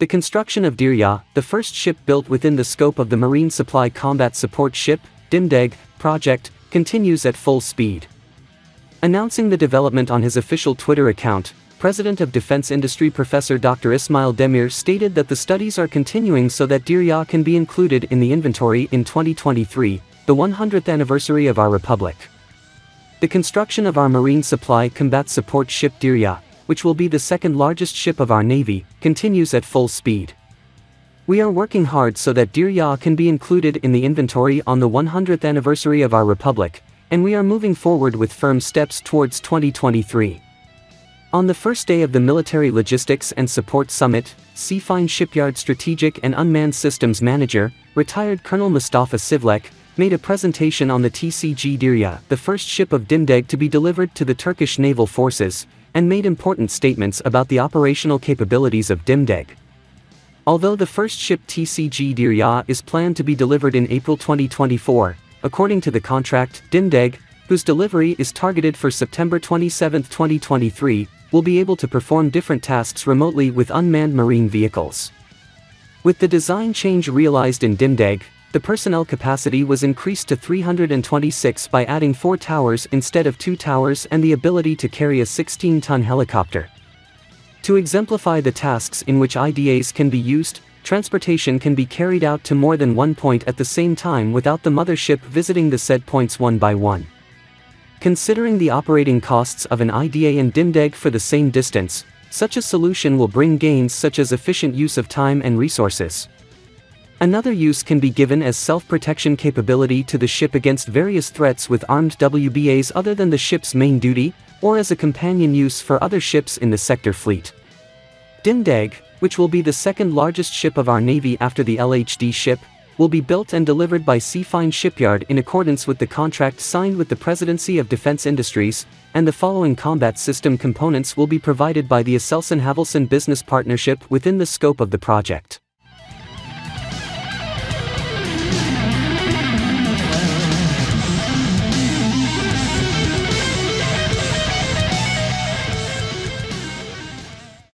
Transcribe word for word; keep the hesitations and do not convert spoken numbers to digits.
The construction of Derya, the first ship built within the scope of the Marine Supply Combat Support Ship, DİMDEG, project, continues at full speed. Announcing the development on his official Twitter account, President of Defense Industry Professor Doctor İsmail Demir stated that the studies are continuing so that Derya can be included in the inventory in twenty twenty-three, the one hundredth anniversary of our republic. The construction of our Marine Supply Combat Support Ship Derya, which will be the second largest ship of our Navy, continues at full speed. We are working hard so that Derya can be included in the inventory on the one hundredth anniversary of our republic, and we are moving forward with firm steps towards twenty twenty-three. On the first day of the Military Logistics and Support Summit, Sefine Shipyard Strategic and Unmanned Systems Manager, retired Colonel Mustafa Civelek, made a presentation on the T C G Derya, the first ship of DİMDEG to be delivered to the Turkish Naval Forces, and made important statements about the operational capabilities of DİMDEG. Although the first ship T C G Derya is planned to be delivered in April twenty twenty-four, according to the contract, DİMDEG, whose delivery is targeted for September twenty-seventh twenty twenty-three, will be able to perform different tasks remotely with unmanned marine vehicles. With the design change realized in DİMDEG, the personnel capacity was increased to three hundred twenty-six by adding four towers instead of two towers and the ability to carry a sixteen-ton helicopter. To exemplify the tasks in which I D As can be used, transportation can be carried out to more than one point at the same time without the mothership visiting the said points one by one. Considering the operating costs of an I D A and DİMDEG for the same distance, such a solution will bring gains such as efficient use of time and resources. Another use can be given as self-protection capability to the ship against various threats with armed W B As other than the ship's main duty, or as a companion use for other ships in the sector fleet. DİMDEG, which will be the second largest ship of our Navy after the L H D ship, will be built and delivered by Sefine Shipyard in accordance with the contract signed with the Presidency of Defense Industries, and the following combat system components will be provided by the Aselsan Havelsan Business Partnership within the scope of the project.